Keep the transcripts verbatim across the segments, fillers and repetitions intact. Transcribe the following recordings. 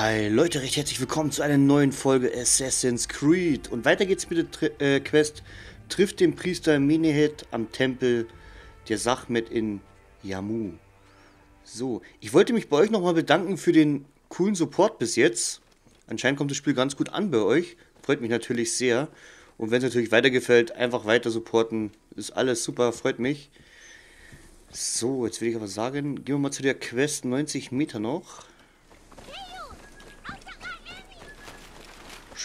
Hi Leute, recht herzlich willkommen zu einer neuen Folge Assassin's Creed. Und weiter geht's mit der Tri äh, Quest. Trifft den Priester Menehet am Tempel der Sachmet in Yammu. So, ich wollte mich bei euch nochmal bedanken für den coolen Support bis jetzt. Anscheinend kommt das Spiel ganz gut an bei euch. Freut mich natürlich sehr. Und wenn es natürlich weitergefällt, einfach weiter supporten. Ist alles super, freut mich. So, jetzt will ich aber sagen, gehen wir mal zu der Quest neunzig Meter noch.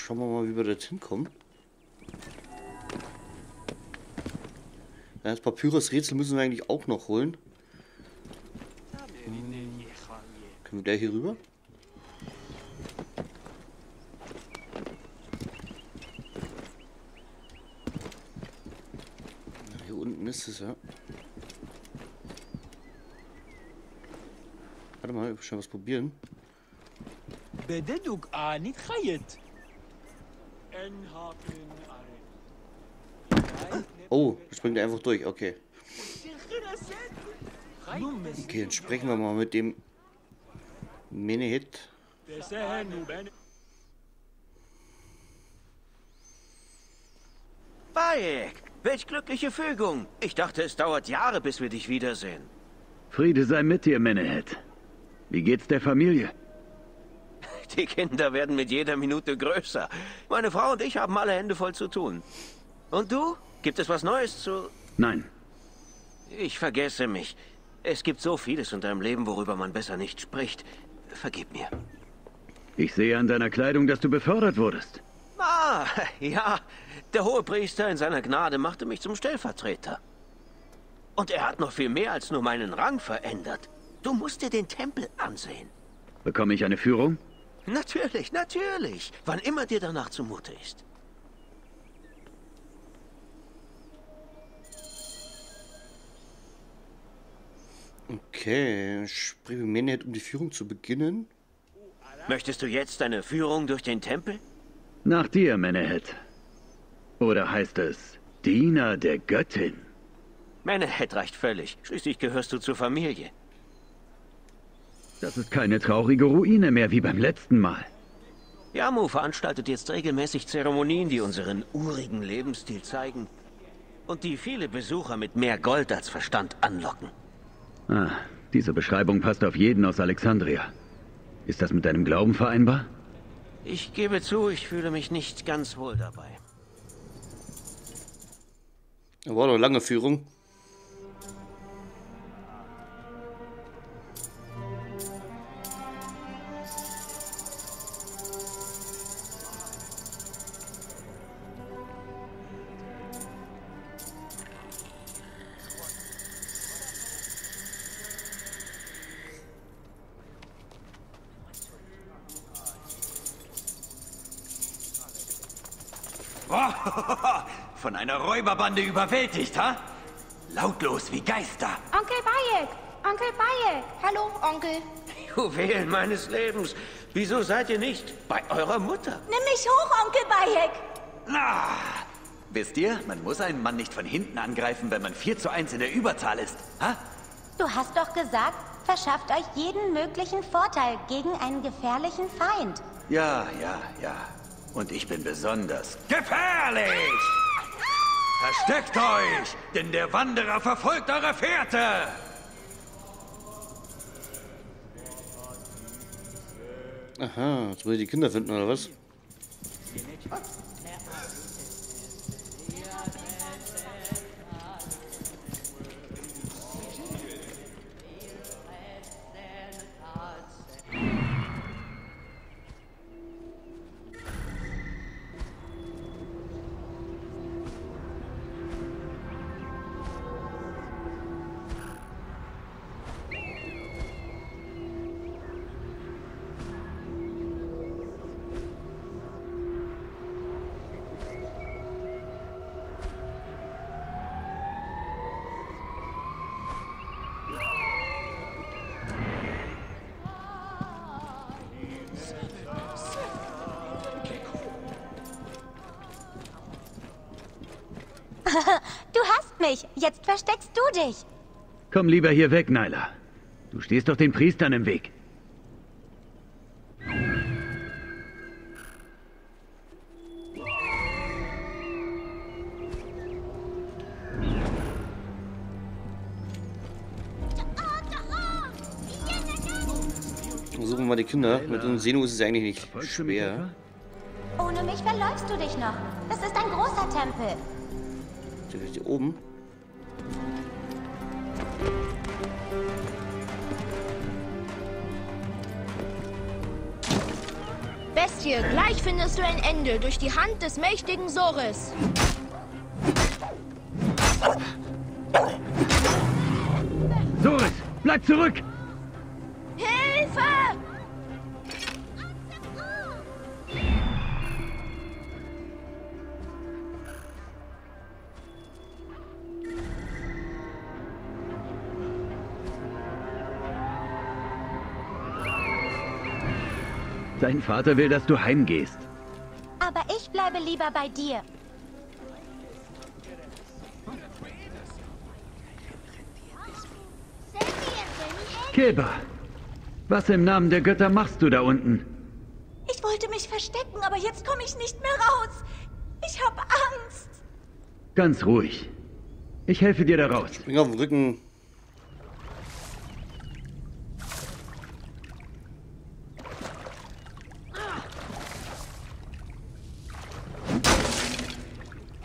Schauen wir mal, wie wir da hinkommen. Das Papyrus-Rätsel müssen wir eigentlich auch noch holen. Hm. Können wir der hier rüber? Na, hier unten ist es, ja. Warte mal, ich will schon was probieren. Oh, springt er einfach durch, okay. Okay, dann sprechen wir mal mit dem Menehet. Bayek, welch glückliche Fügung. Ich dachte, es dauert Jahre, bis wir dich wiedersehen. Friede sei mit dir, Menehet. Wie geht's der Familie? Die Kinder werden mit jeder Minute größer. Meine Frau und ich haben alle Hände voll zu tun. Und du? Gibt es was Neues zu... Nein. Ich vergesse mich. Es gibt so vieles in deinem Leben, worüber man besser nicht spricht. Vergib mir. Ich sehe an deiner Kleidung, dass du befördert wurdest. Ah, ja. Der Hohepriester in seiner Gnade machte mich zum Stellvertreter. Und er hat noch viel mehr als nur meinen Rang verändert. Du musst dir den Tempel ansehen. Bekomme ich eine Führung? Natürlich, natürlich. Wann immer dir danach zumute ist. Okay, sprich mit Menehet, um die Führung zu beginnen. Möchtest du jetzt eine Führung durch den Tempel? Nach dir, Menehet. Oder heißt es Diener der Göttin? Menehet reicht völlig. Schließlich gehörst du zur Familie. Das ist keine traurige Ruine mehr, wie beim letzten Mal. Yammu veranstaltet jetzt regelmäßig Zeremonien, die unseren urigen Lebensstil zeigen und die viele Besucher mit mehr Gold als Verstand anlocken. Ah, diese Beschreibung passt auf jeden aus Alexandria. Ist das mit deinem Glauben vereinbar? Ich gebe zu, ich fühle mich nicht ganz wohl dabei. War doch lange Führung. Von einer Räuberbande überwältigt, ha? Lautlos wie Geister. Onkel Bayek! Onkel Bayek! Hallo, Onkel! Juwelen meines Lebens! Wieso seid ihr nicht bei eurer Mutter? Nimm mich hoch, Onkel Bayek! Na! Wisst ihr, man muss einen Mann nicht von hinten angreifen, wenn man vier zu eins in der Überzahl ist, ha? Du hast doch gesagt, verschafft euch jeden möglichen Vorteil gegen einen gefährlichen Feind. Ja, ja, ja. Und ich bin besonders gefährlich! Versteckt euch, denn der Wanderer verfolgt eure Fährte! Aha, jetzt will ich die Kinder finden, oder was? Du hast mich. Jetzt versteckst du dich. Komm lieber hier weg, Naila. Du stehst doch den Priestern im Weg. Suchen wir die Kinder. Naila. Mit dem Seno ist es eigentlich nicht schwer. Ohne mich verläufst du dich noch. Das ist ein großer Tempel. Vielleicht hier oben. Bestie, gleich findest du ein Ende durch die Hand des mächtigen Soris. Soris, bleib zurück! Hilfe! Dein Vater will, dass du heimgehst. Aber ich bleibe lieber bei dir. Keba, was im Namen der Götter machst du da unten? Ich wollte mich verstecken, aber jetzt komme ich nicht mehr raus. Ich habe Angst. Ganz ruhig. Ich helfe dir da raus. Ich bin auf dem Rücken.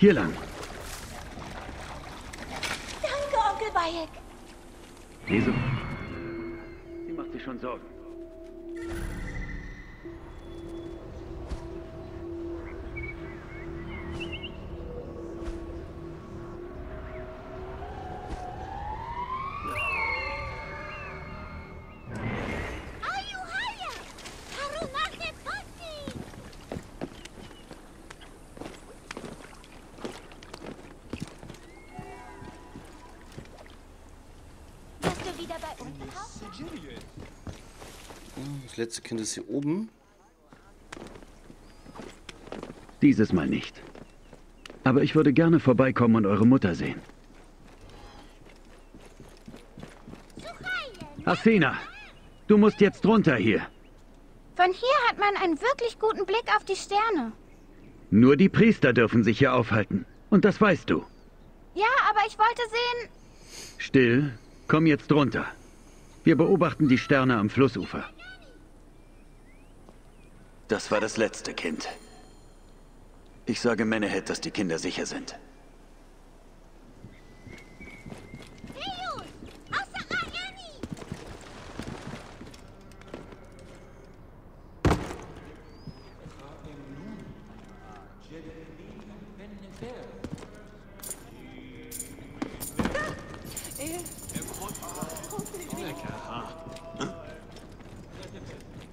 Hier lang. Danke, Onkel Bayek. Leso, sie macht sich schon Sorgen. Das letzte Kind ist hier oben. Dieses Mal nicht. Aber ich würde gerne vorbeikommen und eure Mutter sehen. Athena, du musst jetzt runter hier. Von hier hat man einen wirklich guten Blick auf die Sterne. Nur die Priester dürfen sich hier aufhalten. Und das weißt du. Ja, aber ich wollte sehen... Still, komm jetzt runter. Wir beobachten die Sterne am Flussufer. Das war das letzte Kind. Ich sage Menehet, dass die Kinder sicher sind.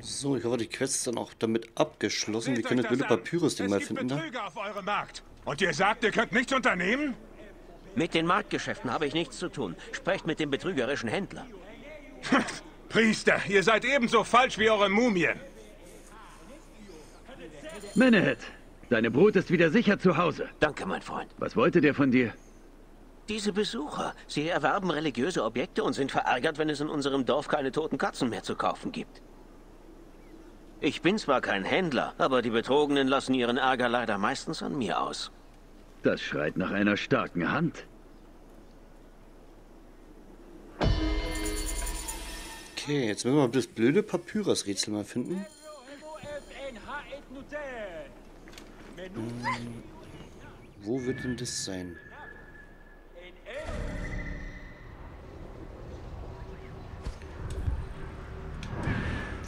So, ich hoffe, die Quest ist dann auch damit abgeschlossen. Wir können das blöde Papyrus-Ding mal finden. Es gibt Betrüger auf eurem Markt. Und ihr sagt, ihr könnt nichts unternehmen? Mit den Marktgeschäften habe ich nichts zu tun. Sprecht mit dem betrügerischen Händler. Priester, ihr seid ebenso falsch wie eure Mumien. Menehet, deine Brut ist wieder sicher zu Hause. Danke, mein Freund. Was wollte der von dir? Diese Besucher, sie erwerben religiöse Objekte und sind verärgert, wenn es in unserem Dorf keine toten Katzen mehr zu kaufen gibt. Ich bin zwar kein Händler, aber die Betrogenen lassen ihren Ärger leider meistens an mir aus. Das schreit nach einer starken Hand. Okay, jetzt müssen wir das blöde Papyrus-Rätsel mal finden. Hm, wo wird denn das sein?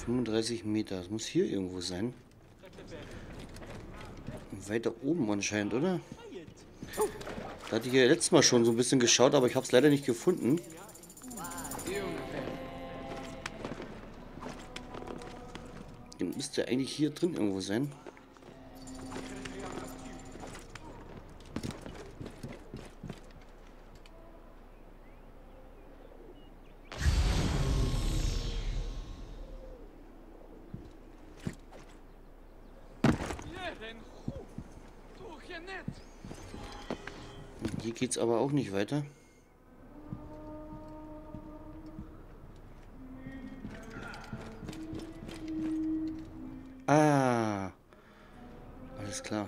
fünfunddreißig Meter. Das muss hier irgendwo sein. Weiter oben anscheinend, oder? Da hatte ich ja letztes Mal schon so ein bisschen geschaut, aber ich habe es leider nicht gefunden. Den müsste eigentlich hier drin irgendwo sein. Hier geht's aber auch nicht weiter. Ah, alles klar.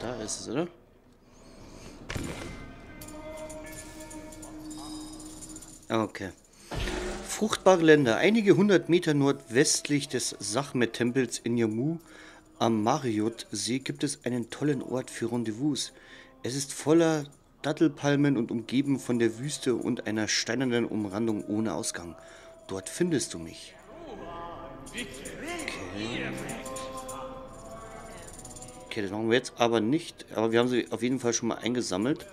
Da ist es, oder? Okay. Fruchtbare Länder, einige hundert Meter nordwestlich des Sachmet-Tempels in Yammu am Mariot-See gibt es einen tollen Ort für Rendezvous. Es ist voller Dattelpalmen und umgeben von der Wüste und einer steinernen Umrandung ohne Ausgang. Dort findest du mich. Okay. Okay, das machen wir jetzt aber nicht. Aber wir haben sie auf jeden Fall schon mal eingesammelt.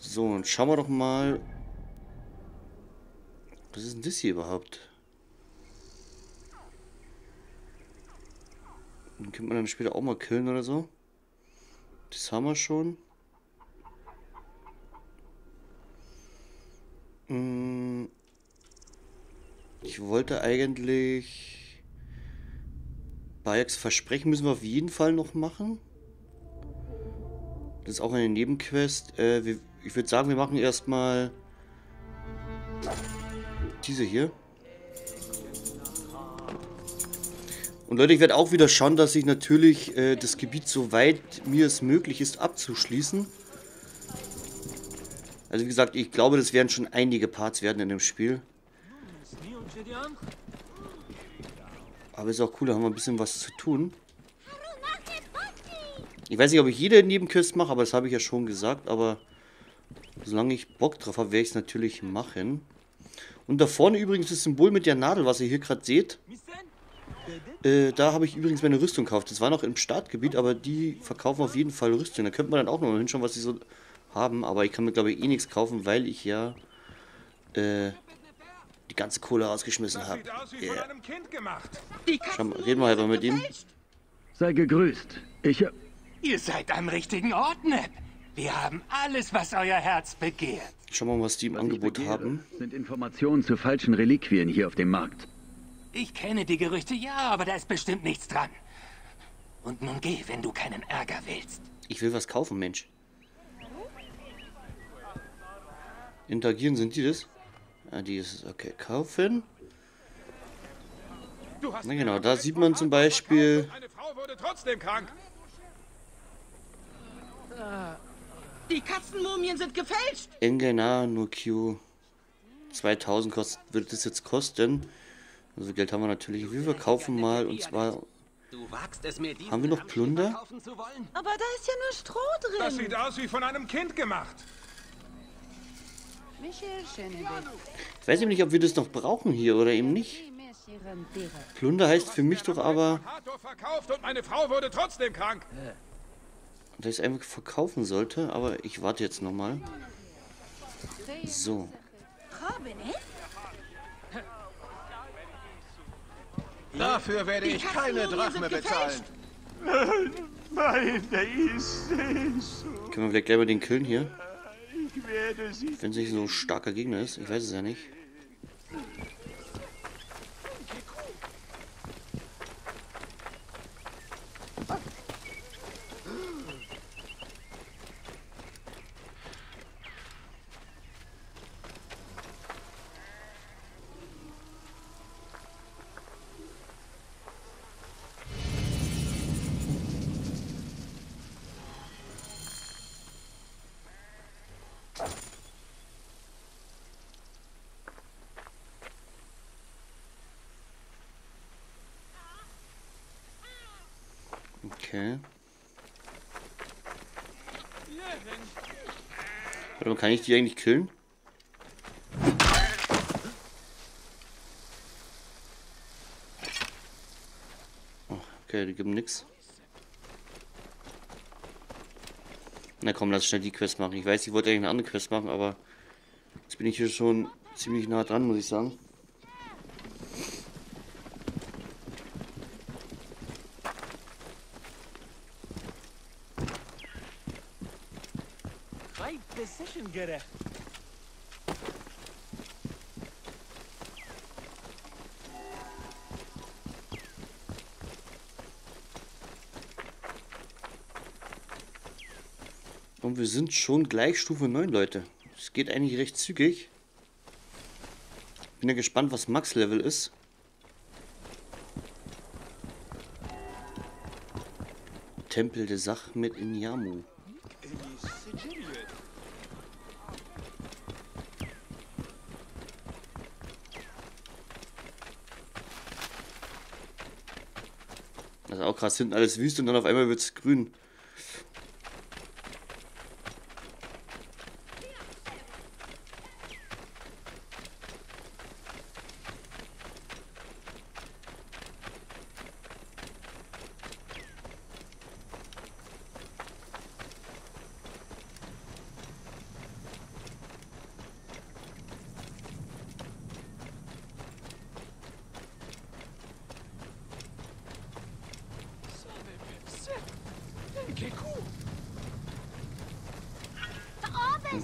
So, und schauen wir doch mal. Was ist denn das hier überhaupt? Den könnte man dann später auch mal killen oder so. Das haben wir schon. Ich wollte eigentlich... Bayeks Versprechen müssen wir auf jeden Fall noch machen. Das ist auch eine Nebenquest. Ich würde sagen, wir machen erstmal... diese hier. Und Leute, ich werde auch wieder schauen, dass ich natürlich äh, das Gebiet, soweit mir es möglich ist, abzuschließen. Also wie gesagt, ich glaube, das werden schon einige Parts werden in dem Spiel. Aber ist auch cool, da haben wir ein bisschen was zu tun. Ich weiß nicht, ob ich jede Nebenquest mache, aber das habe ich ja schon gesagt. Aber solange ich Bock drauf habe, werde ich es natürlich machen. Und da vorne übrigens das Symbol mit der Nadel, was ihr hier gerade seht. Äh, da habe ich übrigens meine Rüstung gekauft. Das war noch im Startgebiet, aber die verkaufen auf jeden Fall Rüstung. Da könnte man dann auch nochmal hinschauen, was sie so haben. Aber ich kann mir, glaube ich, eh nichts kaufen, weil ich ja äh, die ganze Kohle rausgeschmissen habe. Yeah. Schau mal, reden wir halt mal mit ihm. Sei gegrüßt. Ich... Ihr seid am richtigen Ort, Neb. Wir haben alles, was euer Herz begehrt. Schauen wir mal, was die im was Angebot begehre, haben. Sind Informationen zu falschen Reliquien hier auf dem Markt. Ich kenne die Gerüchte, ja, aber da ist bestimmt nichts dran. Und nun geh, wenn du keinen Ärger willst. Ich will was kaufen, Mensch. Interagieren, sind die das? Ah, die ist okay. Kaufen. Na genau, da sieht man zum Beispiel... Eine Frau wurde trotzdem krank. Ah. Die Katzenmumien sind gefälscht! Engena, nur Q. zweitausend kost, wird das jetzt kosten. Also Geld haben wir natürlich. Wir verkaufen mal und zwar... Haben wir noch Plunder? Aber da ist ja nur Stroh drin. Das sieht aus wie von einem Kind gemacht. Ich weiß eben nicht, ob wir das noch brauchen hier oder eben nicht. Plunder heißt für mich doch aber... Hathor verkauft und meine Frau wurde trotzdem krank. Dass ich es einfach verkaufen sollte, aber ich warte jetzt nochmal. So. Dafür werde ich keine Drachme bezahlen. Nein, nein, da ist es. Können wir vielleicht gleich mal den killen hier? Wenn es nicht so ein starker Gegner ist, ich weiß es ja nicht. Okay. Aber kann ich die eigentlich killen? Oh, okay, die geben nix. Na komm, lass schnell die Quest machen. Ich weiß, ich wollte eigentlich eine andere Quest machen, aber jetzt bin ich hier schon ziemlich nah dran, muss ich sagen. Und wir sind schon gleich Stufe neun, Leute. Es geht eigentlich recht zügig. Bin ja gespannt, was Max Level ist. Tempel der Sachmet in Yammu. Das ist auch krass. Hinten alles Wüste und dann auf einmal wird es grün.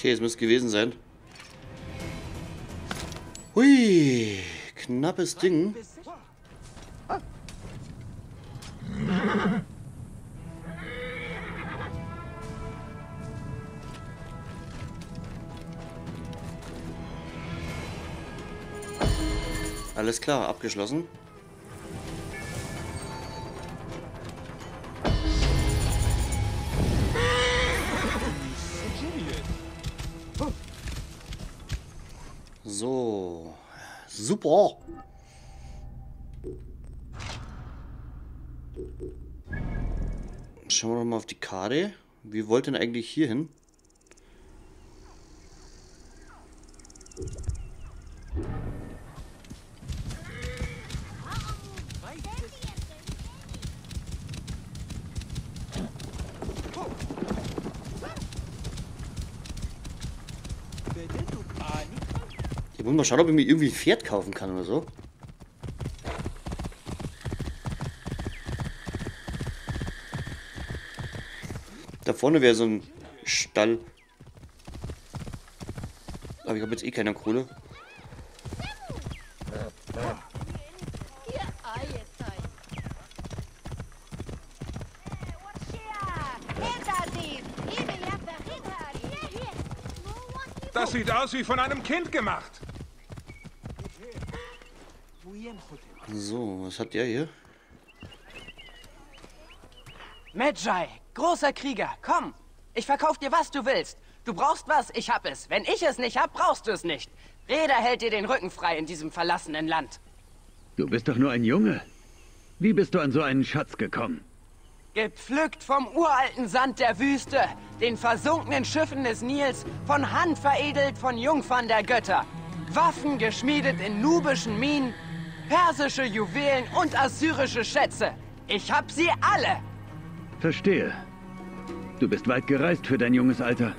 Okay, es müsste gewesen sein. Hui, knappes Ding. Alles klar, abgeschlossen. So, super. Schauen wir doch mal auf die Karte. Wie wollt ihr denn eigentlich hier hin? Ich muss mal schauen, ob ich mir irgendwie ein Pferd kaufen kann oder so. Da vorne wäre so ein Stall. Aber ich habe jetzt eh keine Kohle. Das sieht aus wie von einem Kind gemacht. So, was hat der hier? Medjay, großer Krieger, komm! Ich verkauf dir, was du willst. Du brauchst was, ich hab es. Wenn ich es nicht hab, brauchst du es nicht. Reda hält dir den Rücken frei in diesem verlassenen Land. Du bist doch nur ein Junge. Wie bist du an so einen Schatz gekommen? Gepflückt vom uralten Sand der Wüste, den versunkenen Schiffen des Nils, von Hand veredelt von Jungfern der Götter. Waffen geschmiedet in nubischen Minen, persische Juwelen und assyrische Schätze. Ich hab sie alle. Verstehe. Du bist weit gereist für dein junges Alter.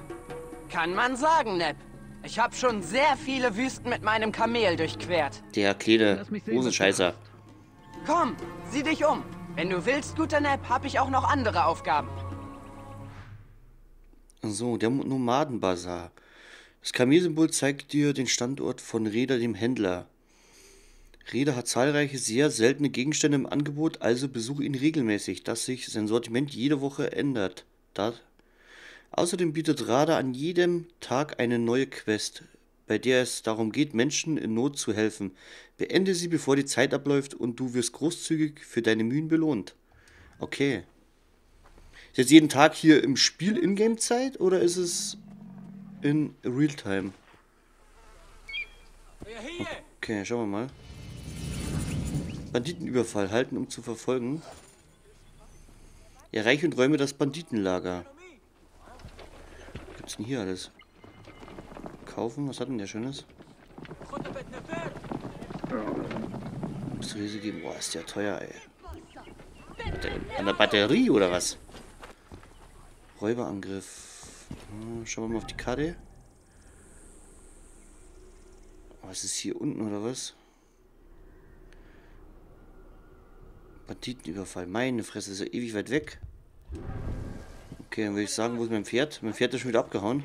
Kann man sagen, Neb. Ich hab schon sehr viele Wüsten mit meinem Kamel durchquert. Der kleine Hosenscheißer. Komm, sieh dich um. Wenn du willst, guter Neb, hab ich auch noch andere Aufgaben. So, der Nomadenbazar. Das Kamelsymbol zeigt dir den Standort von Reda, dem Händler. Reda hat zahlreiche, sehr seltene Gegenstände im Angebot, also besuche ihn regelmäßig, dass sich sein Sortiment jede Woche ändert. Das. Außerdem bietet Reda an jedem Tag eine neue Quest, bei der es darum geht, Menschen in Not zu helfen. Beende sie, bevor die Zeit abläuft, und du wirst großzügig für deine Mühen belohnt. Okay. Ist jetzt jeden Tag hier im Spiel Ingame-Zeit, oder ist es in Realtime? Okay, schauen wir mal. Banditenüberfall halten, um zu verfolgen. Erreiche und räume das Banditenlager. Was gibt's denn hier alles? Kaufen, was hat denn der Schönes? Zu Hese geben. Boah, ist ja teuer, ey. An der Batterie oder was? Räuberangriff. Schauen wir mal auf die Karte. Was ist hier unten oder was? Banditenüberfall. Meine Fresse, ist ja ewig weit weg. Okay, dann würde ich sagen, wo ist mein Pferd? Mein Pferd ist schon wieder abgehauen.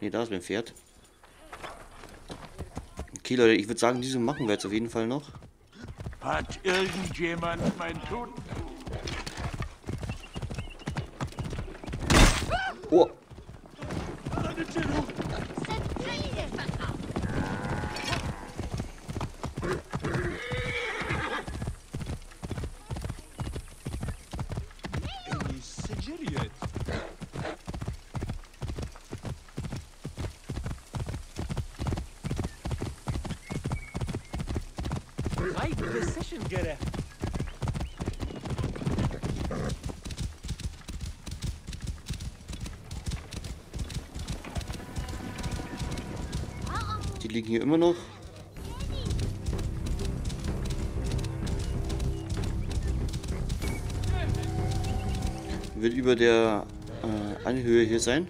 Ne, da ist mein Pferd. Okay, Leute, ich würde sagen, diese machen wir jetzt auf jeden Fall noch. Hat irgendjemand mein Tod? Oh. Die liegen hier immer noch. Wird über der äh, Anhöhe hier sein.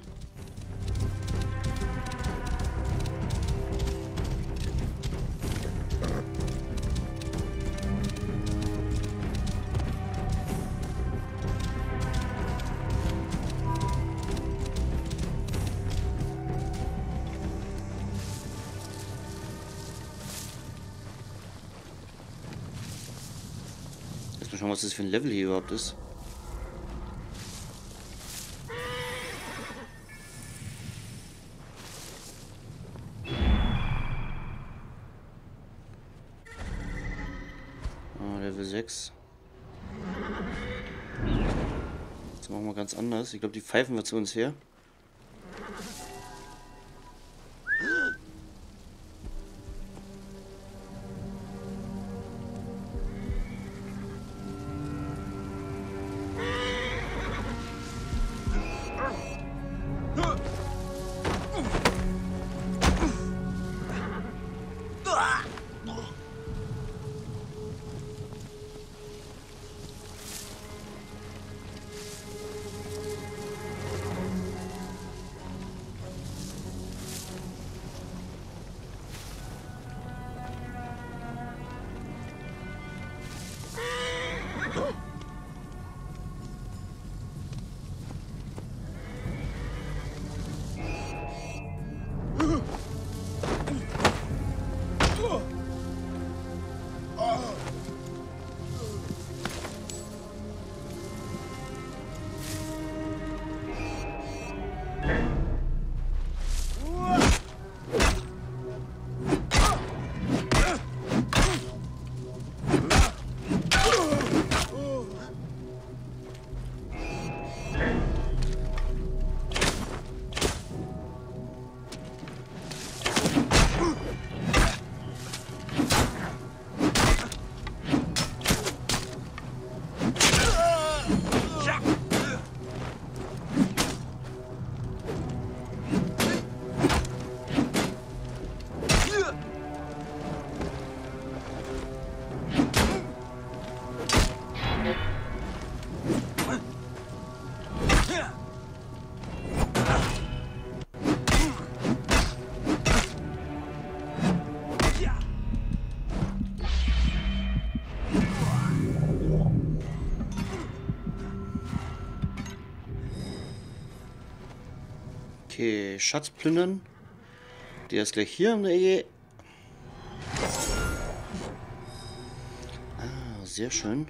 Mal schauen, was das für ein Level hier überhaupt ist. Ah, Level sechs. Jetzt machen wir ganz anders. Ich glaube, die pfeifen wir zu uns her. Okay, Schatz plündern. Der ist gleich hier in der Ehe. Ah, sehr schön.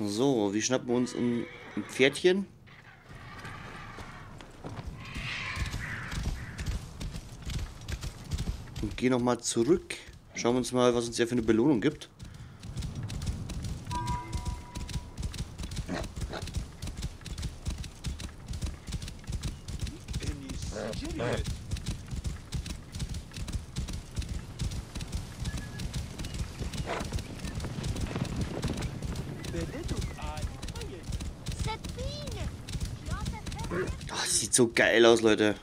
So, wir schnappen uns ein, ein Pferdchen. Und gehen nochmal zurück. Schauen wir uns mal, was uns ja für eine Belohnung gibt. Das sieht so geil aus, Leute.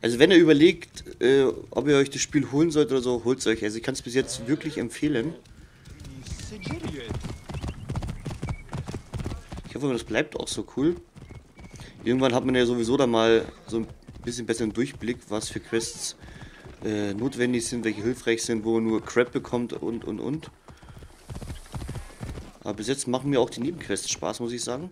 Also wenn ihr überlegt, äh, ob ihr euch das Spiel holen sollt oder so, holt es euch. Also ich kann es bis jetzt wirklich empfehlen. Ich hoffe, das bleibt auch so cool. Irgendwann hat man ja sowieso dann mal so ein bisschen besseren Durchblick, was für Quests äh, notwendig sind, welche hilfreich sind, wo man nur Crap bekommt und und und. Aber bis jetzt machen mir auch die Nebenquests Spaß, muss ich sagen.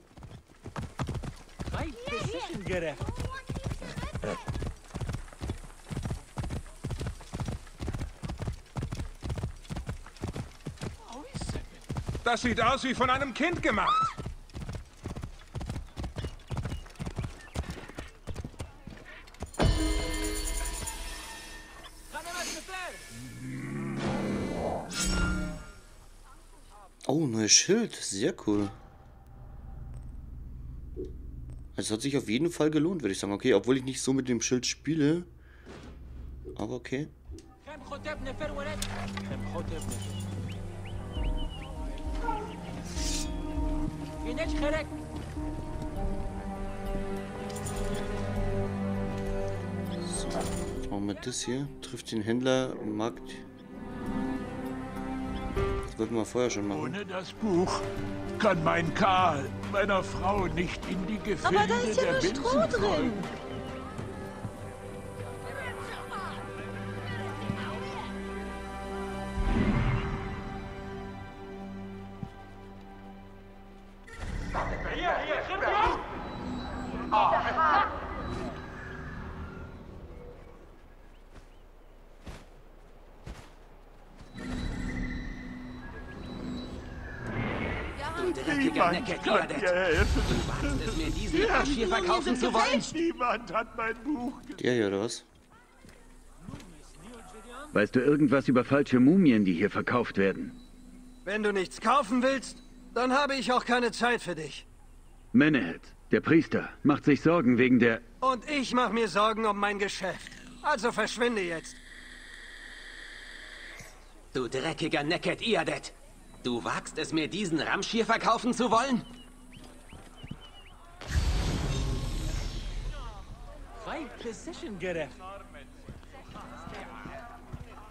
Das sieht aus wie von einem Kind gemacht. Oh, neues Schild. Sehr cool. Es hat sich auf jeden Fall gelohnt, würde ich sagen. Okay, obwohl ich nicht so mit dem Schild spiele. Aber okay. So, jetzt machen wir das hier. Trifft den Händler im Markt. Das wollten wir vorher schon machen. Ohne das Buch kann mein Karl meiner Frau nicht in die Gefilde der Binsen. Aber da ist ja nur Stroh drin. Niemand hat mein Buch gelesen. Der hier oder was? Weißt du irgendwas über falsche Mumien, die hier verkauft werden? Wenn du nichts kaufen willst, dann habe ich auch keine Zeit für dich. Menehet, der Priester, macht sich Sorgen wegen der... Und ich mache mir Sorgen um mein Geschäft. Also verschwinde jetzt. Du dreckiger Neket Iadet. Du wagst es mir, diesen Ramschir verkaufen zu wollen?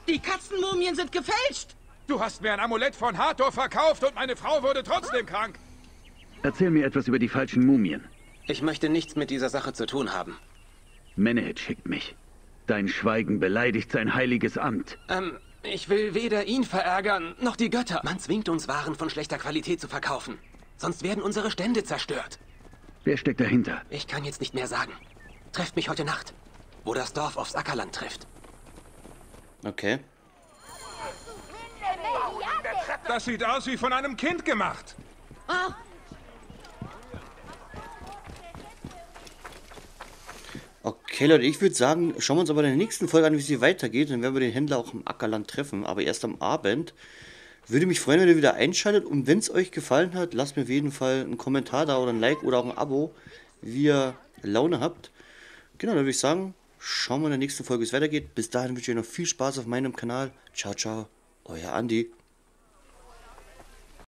Die Katzenmumien sind gefälscht! Du hast mir ein Amulett von Hathor verkauft und meine Frau wurde trotzdem krank! Erzähl mir etwas über die falschen Mumien. Ich möchte nichts mit dieser Sache zu tun haben. Menehet schickt mich. Dein Schweigen beleidigt sein heiliges Amt. Ähm... Ich will weder ihn verärgern, noch die Götter. Man zwingt uns, Waren von schlechter Qualität zu verkaufen. Sonst werden unsere Stände zerstört. Wer steckt dahinter? Ich kann jetzt nicht mehr sagen. Trefft mich heute Nacht, wo das Dorf aufs Ackerland trifft. Okay. Das sieht aus wie von einem Kind gemacht. Ah. Okay, Leute, ich würde sagen, schauen wir uns aber in der nächsten Folge an, wie es hier weitergeht. Dann werden wir den Händler auch im Ackerland treffen, aber erst am Abend. Würde mich freuen, wenn ihr wieder einschaltet. Und wenn es euch gefallen hat, lasst mir auf jeden Fall einen Kommentar da oder ein Like oder auch ein Abo, wie ihr Laune habt. Genau, dann würde ich sagen, schauen wir in der nächsten Folge, wie es weitergeht. Bis dahin wünsche ich euch noch viel Spaß auf meinem Kanal. Ciao, ciao, euer Andi.